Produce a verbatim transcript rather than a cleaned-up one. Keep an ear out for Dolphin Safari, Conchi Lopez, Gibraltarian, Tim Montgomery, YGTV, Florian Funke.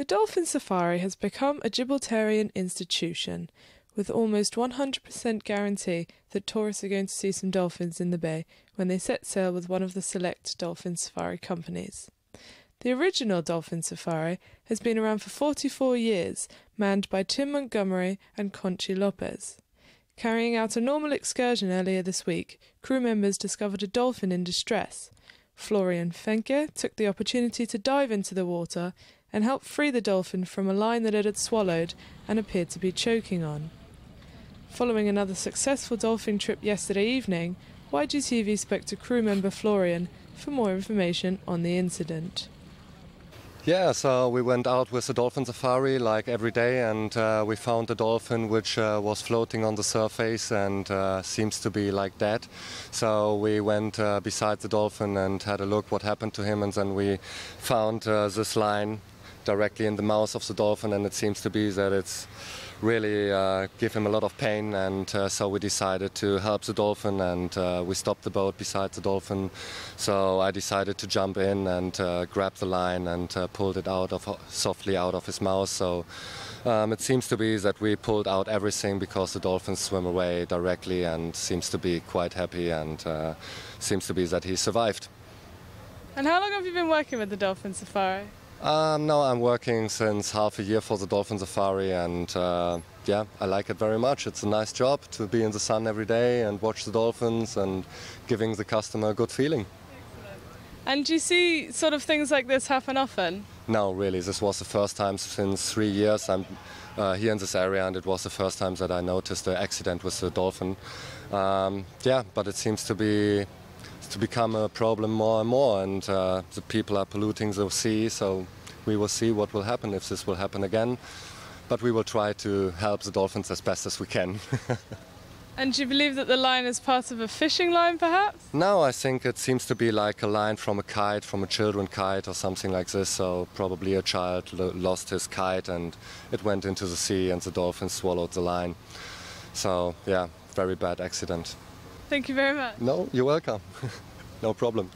The Dolphin Safari has become a Gibraltarian institution, with almost one hundred percent guarantee that tourists are going to see some dolphins in the bay when they set sail with one of the select Dolphin Safari companies. The original Dolphin Safari has been around for forty-four years, manned by Tim Montgomery and Conchi Lopez. Carrying out a normal excursion earlier this week, crew members discovered a dolphin in distress. Florian Funke took the opportunity to dive into the water and help free the dolphin from a line that it had swallowed and appeared to be choking on. Following another successful dolphin trip yesterday evening, Y G T V spoke to crew member Florian for more information on the incident. Yeah, so we went out with the dolphin safari like every day, and uh, we found a dolphin which uh, was floating on the surface and uh, seems to be like dead. So we went uh, beside the dolphin and had a look what happened to him, and then we found uh, this line directly in the mouth of the dolphin, and it seems to be that it's really uh, give him a lot of pain, and uh, so we decided to help the dolphin, and uh, we stopped the boat beside the dolphin. So I decided to jump in and uh, grab the line and uh, pulled it out of softly out of his mouth. So um, it seems to be that we pulled out everything, because the dolphins swim away directly and seems to be quite happy, and uh, seems to be that he survived. And how long have you been working with the Dolphin Safari? Um, no, I'm working since half a year for the Dolphin Safari, and uh, yeah, I like it very much. It's a nice job to be in the sun every day and watch the dolphins and giving the customer a good feeling. Excellent. And do you see sort of things like this happen often? No, really. This was the first time since three years I'm uh, here in this area, and it was the first time that I noticed the accident with the dolphin. Um, yeah, but it seems to be to become a problem more and more, and uh, the people are polluting the sea, so we will see what will happen, if this will happen again, but we will try to help the dolphins as best as we can. And do you believe that the line is part of a fishing line, perhaps? No, I think it seems to be like a line from a kite, from a children kite or something like this, so probably a child lo lost his kite and it went into the sea, and the dolphins swallowed the line. So yeah, very bad accident. Thank you very much. No, you're welcome. No problem.